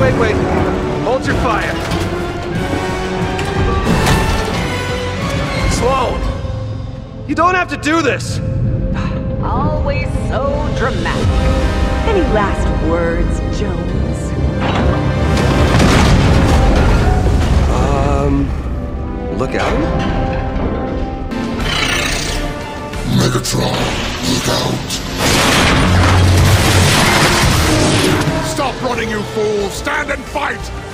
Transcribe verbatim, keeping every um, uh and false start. wait, wait, wait. Hold your fire. Sloan! You don't have to do this! Always so dramatic. Any last words, Jones? Um... Look out? Megatron, look out! Stop running, you fool! Stand and fight!